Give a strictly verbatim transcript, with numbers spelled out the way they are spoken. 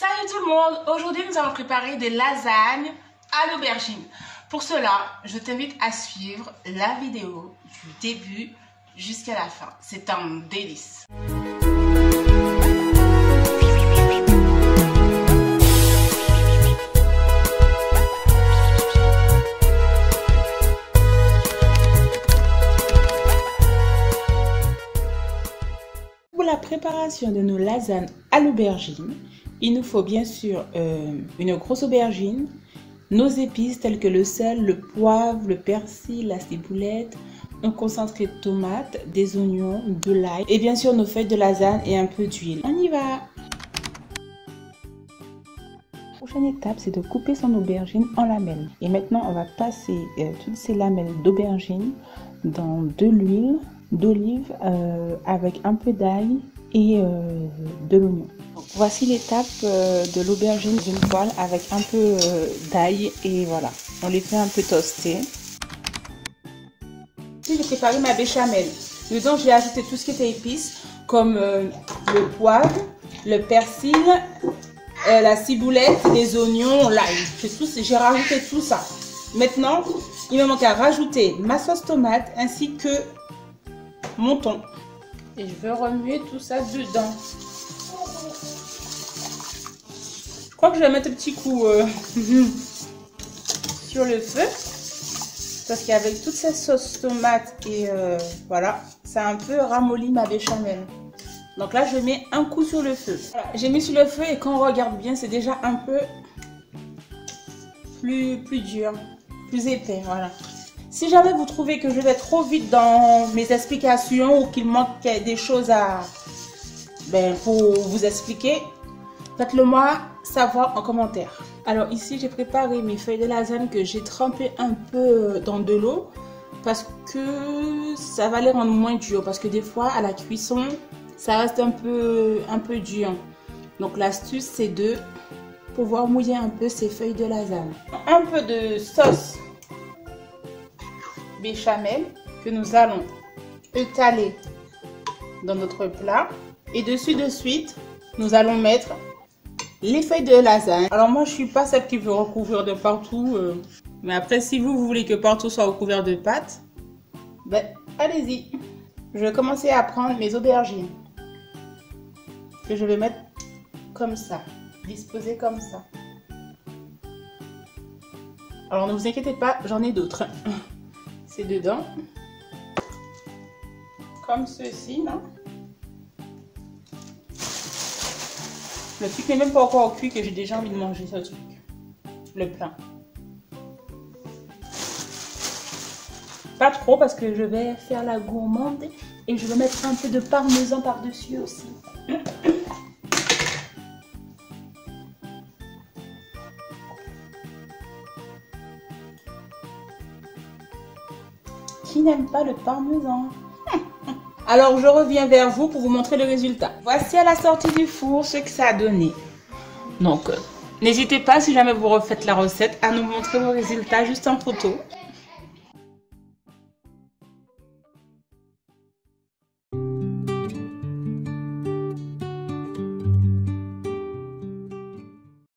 Salut tout le monde, aujourd'hui nous allons préparer des lasagnes à l'aubergine. Pour cela, je t'invite à suivre la vidéo du début jusqu'à la fin. C'est un délice. Pour la préparation de nos lasagnes à l'aubergine, il nous faut bien sûr euh, une grosse aubergine, nos épices telles que le sel, le poivre, le persil, la ciboulette, un concentré de tomates, des oignons, de l'ail et bien sûr nos feuilles de lasagne et un peu d'huile. On y va! La prochaine étape, c'est de couper son aubergine en lamelles. Et maintenant, on va passer euh, toutes ces lamelles d'aubergine dans de l'huile d'olive euh, avec un peu d'ail et euh, de l'oignon. Voici l'étape euh, de l'aubergine d'une poêle avec un peu euh, d'ail et voilà, on les fait un peu toaster. J'ai préparé ma béchamel. Dedans, j'ai ajouté tout ce qui était épices comme euh, le poivre, le persil, euh, la ciboulette, les oignons, l'ail. J'ai rajouté tout ça. Maintenant, il me manque à rajouter ma sauce tomate ainsi que mon thon. Et je veux remuer tout ça dedans. Je crois que je vais mettre un petit coup euh, sur le feu. Parce qu'avec toute cette sauce tomate et euh, voilà, ça a un peu ramolli ma béchamel. Donc là, je mets un coup sur le feu. Voilà, j'ai mis sur le feu et quand on regarde bien, c'est déjà un peu plus, plus dur, plus épais. Voilà. Si jamais vous trouvez que je vais trop vite dans mes explications ou qu'il manque des choses à, ben, pour vous expliquer, faites-le moi savoir en commentaire. Alors ici, j'ai préparé mes feuilles de lasagne que j'ai trempées un peu dans de l'eau parce que ça va les rendre moins dures. Parce que des fois, à la cuisson, ça reste un peu, un peu dur. Donc l'astuce, c'est de pouvoir mouiller un peu ces feuilles de lasagne. Un peu de sauce béchamel que nous allons étaler dans notre plat et dessus de suite nous allons mettre les feuilles de lasagne. Alors moi je suis pas celle qui veut recouvrir de partout euh, mais après si vous, vous voulez que partout soit recouvert de pâte, ben allez-y. Je vais commencer à prendre mes aubergines que je vais mettre comme ça, disposées comme ça. Alors ne vous inquiétez pas, j'en ai d'autres. C'est dedans, comme ceci, non? Le truc n'est même pas encore cuit que j'ai déjà envie de manger ce truc, le plat. Pas trop parce que je vais faire la gourmande et je vais mettre un peu de parmesan par-dessus aussi. Qui n'aime pas le parmesan? Alors je reviens vers vous pour vous montrer le résultat. Voici à la sortie du four ce que ça a donné. Donc euh, n'hésitez pas si jamais vous refaites la recette à nous montrer vos résultats juste en photo.